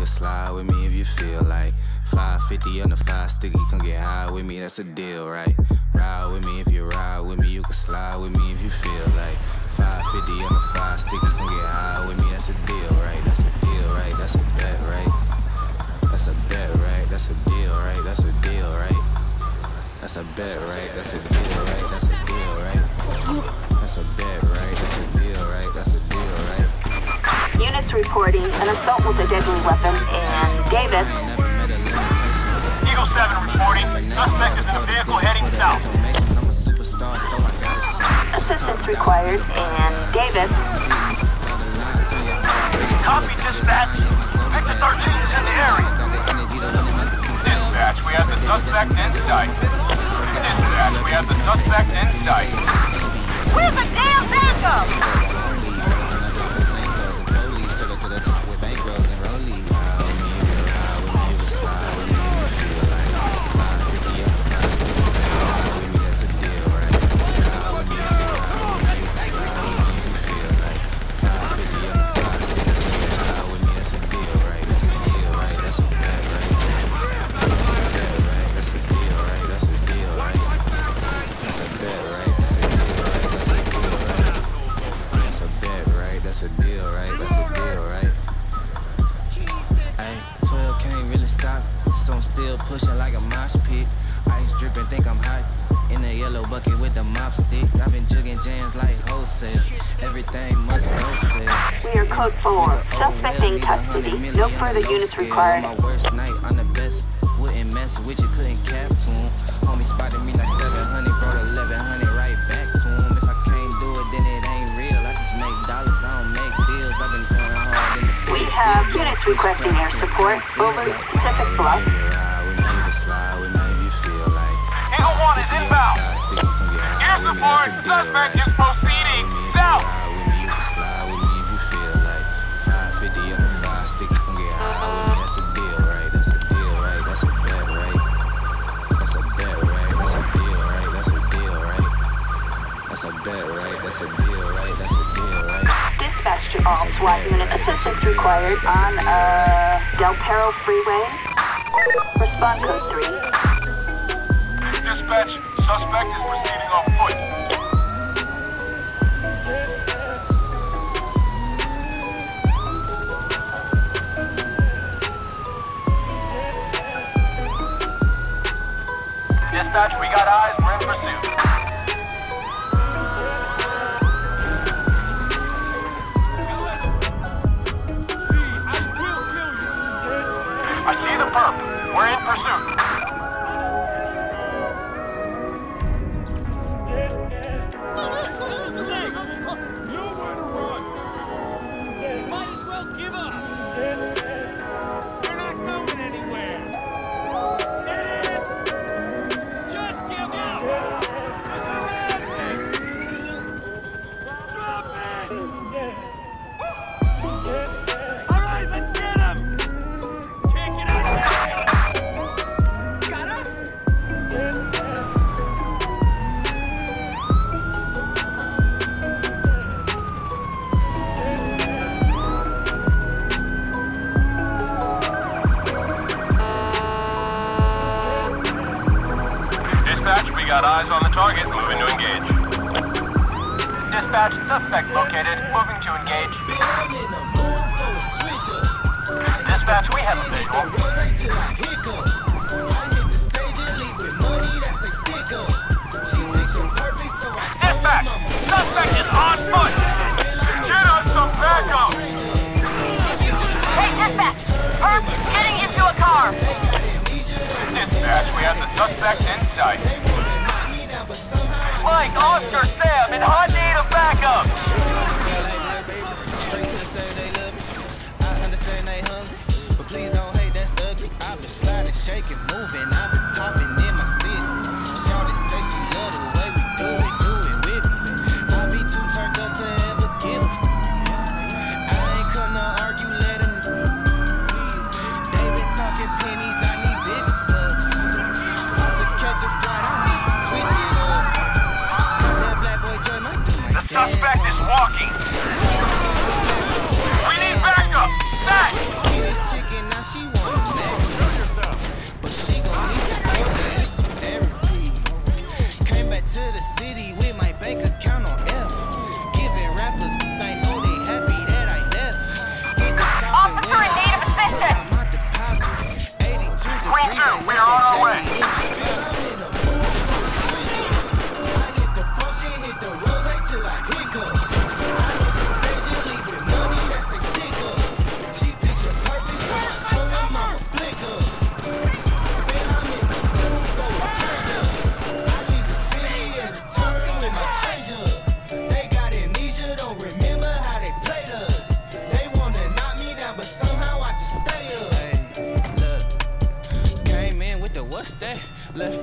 nigga, slide with me if you feel like 550 on the 5 sticky, come get high with me, that's a deal, right? Ride with me if you ride with me, you can slide with me if you feel like 550 on the 5 sticky, come get high with me, that's a deal, right? That's a deal, right? That's a bet, right? That's a bet, right? That's a deal, right? That's a deal, right? That's a bet, right? That's a deal, right? That's a deal, right? That's a bet, right? That's a deal, right? That's a deal, right? Units reporting an assault with a deadly weapon in Davis. Eagle 7 reporting. Suspect is in a vehicle heading south. Assistance required in Davis. Copy, dispatch. Extra 13 is in the area. Dispatch, we have the suspect in sight. Dispatch, we have the suspect in sight. Where's the damn backup? That's a deal, right? That's a deal, right? Ayy, 12 can't really stop, so I'm still pushing like a mosh pit. Ice dripping, think I'm hot, in the yellow bucket with the mop stick. I've been jugging jams like wholesale, everything must go sell. We are code 4, suspect in custody, no further units required. My worst night, I'm the best, wouldn't mess with you, couldn't cap to him. Homie spotted me like 700, brought 1100 right back to him. If I can't do it, then it ain't real, I just make dollars. We have units requesting air support over Pacific Bluff. Eagle 1 is inbound. Air support, suspect is proceeding south. Dispatch to all SWAT unit, assistance required on Del Perro Freeway. Respond code 3. Dispatch, suspect is proceeding on foot. Dispatch, we got eyes, we're in pursuit. We're in pursuit. Nowhere to run. Might as well give up. We're not going anywhere. Just give up. This is happening. Drop it. All right, let's get him. Take it out. Got eyes on the target, moving to engage. Dispatch, suspect located, moving to engage. Dispatch, we have a visual. Dispatch, suspect is on foot. Get us some backup. Hey, dispatch, perp is getting into a car. Dispatch, we have the suspect inside. Mike, Oscar, Sam, and I need a backup. Straight to the stage, they love me. I understand they hungry, but please don't hate, that's ugly. I've been sliding, shaking, moving. I've been popping in my city. Shawty say she love the way we do it with me. I be too turned up to ever give a I ain't come to argue, let them they been talking pennies, I need big bucks. About to catch a flight, I need to switch it. Suspect is walking. We need backup. Back!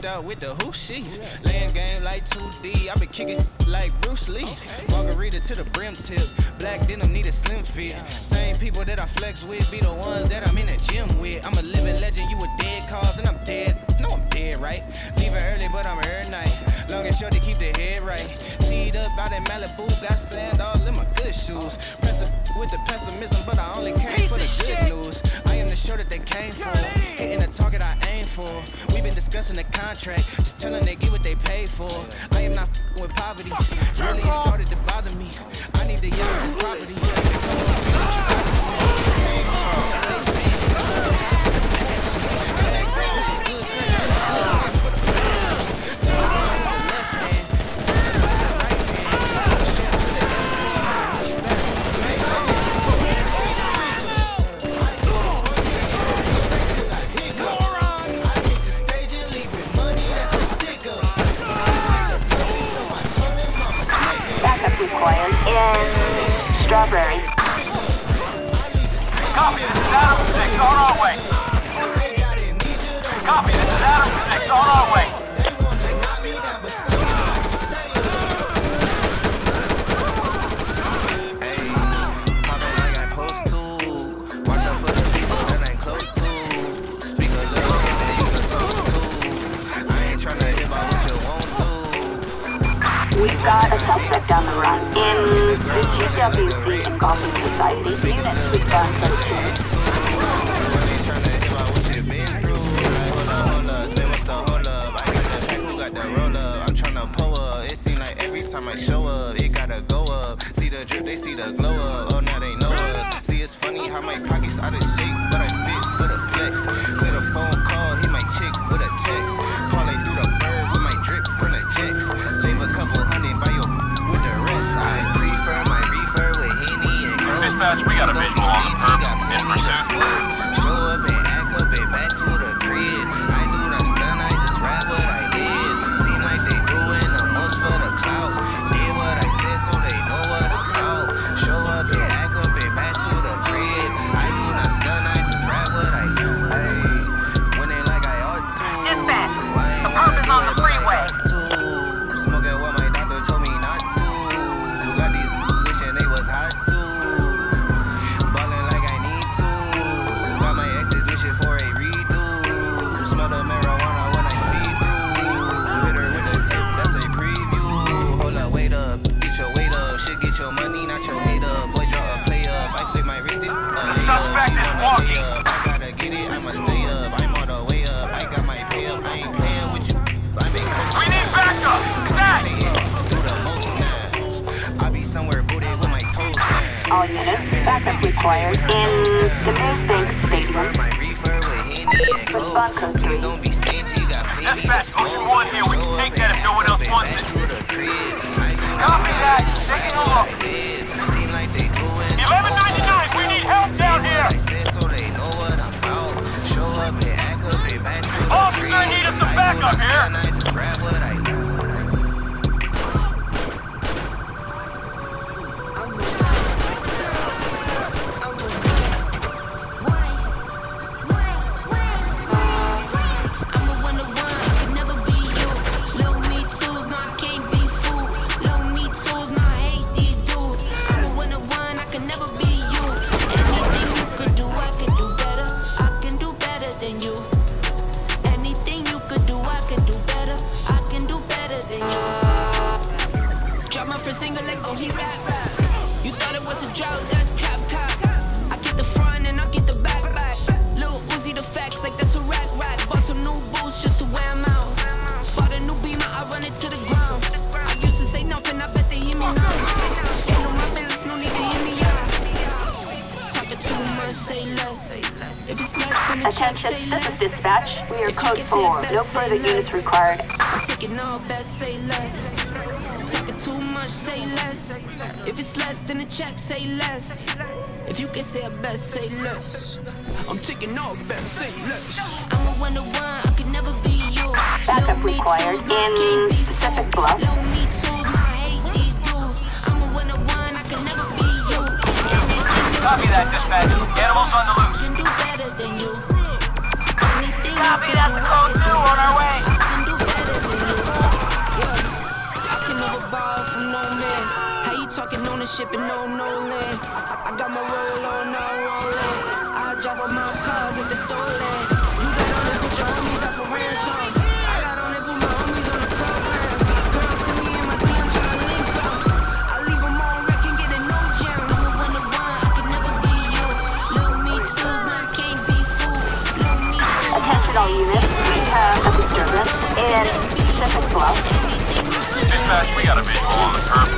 out with the who she. Laying game like 2D. I been kicking like Bruce Lee. Margarita to the brim tip. Black denim need a slim fit. Same people that I flex with be the ones that I'm in the gym with. I'm a living legend. You a dead cause and I'm dead. No, I'm dead, right? Leaving early, but I'm here night. Long and short to keep the head right. Teed up out in Malibu. Got sand all in my good shoes. Pressing with the pessimism, but I only came for the good news. I am the show that they came for. Hitting the target I aim for. We've been discussing the contract. Just telling they get what they paid for. I am not with poverty. Really, it started to bother me. I need to yell at the property. Required in Strawberry. Copy, this is Adam 6 on our way. Copy, this is Adam 6 on our way. Hey, poppin' like I'm supposed to. Watch out for the people that ain't close to. Speak a little something you can toast to. I ain't tryna hear about what you want. We've got a suspect on the run in the GWC and Gotham Society unit. We've got I'm trying to pull up. It seems like every time I show up, it gotta go up. See the drip, they see the glow up. Oh, now they know us. See, it's funny how my pockets out of shape, but I fit for the flex. Let a phone call, hit my chick with a text. Calling through the bird with my drip from the checks. Save a couple. Dispatch, we got a big more on the purple in percent. Show up and act up and back to the grid. I do not stun, I just rap what I did. Seem like they doing the most for the clout. Did what I said so they know what I'm about. Show up and act up and back to the grid. I do not stun, I just rap what I do. Ay, when they like I ought to. Dispatch, the purple's on the freeway. Smoking what my doctor told me not to. You got these wishing they was hot too. All units, backup required in the main bank statement. Respond code 3. Dispatch, what you want here, we can take that if no one else wants it. Copy that, taking off. 1199, we need help down here. Officer, I need us to back up here. Attention, this is dispatch. We are code 4. No further units required. I'm taking all best, say less. Taking too much, say less. If it's less than a check, say less. If you can say a best, say less. I'm taking all best, say less. I'm a one-to-one, I can never be you. Backup required in Pacific Bluff. Copy that, dispatch. Animals on the loose. Copy, that's a code 2 on our way. talking ownership and no land. I got my roll on, now rolling. I drive on my cars if they're stolen. You got on it, put your homies up for ransom. I got on it, put my homies on the program. Girls see me in my DMs trying to link up. I leave them all wreck and get a no jam. I'm the one to run, I could never be you. Love me too, I can't be fooled. Love me too. Attention all units, we have a disturbance in Pacific Bluff. Dispatch, we got a visual on the curb.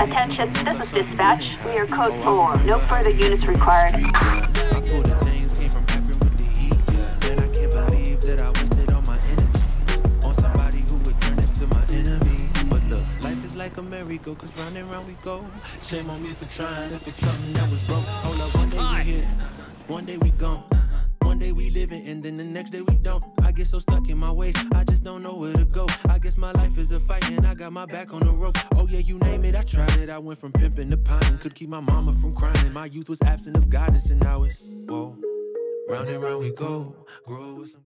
Attention, this is dispatch. We are code 4. No further units required. Like a merry-go, cause round and round we go. Shame on me for trying to fix something that was broke. Hold up, one day we here, one day we gone. One day we living and then the next day we don't. I get so stuck in my ways, I just don't know where to go. I guess my life is a fight and I got my back on the ropes. Oh yeah, you name it, I tried it. I went from pimping to pining, could keep my mama from crying. My youth was absent of guidance and now it's, whoa, round and round we go. Grow with some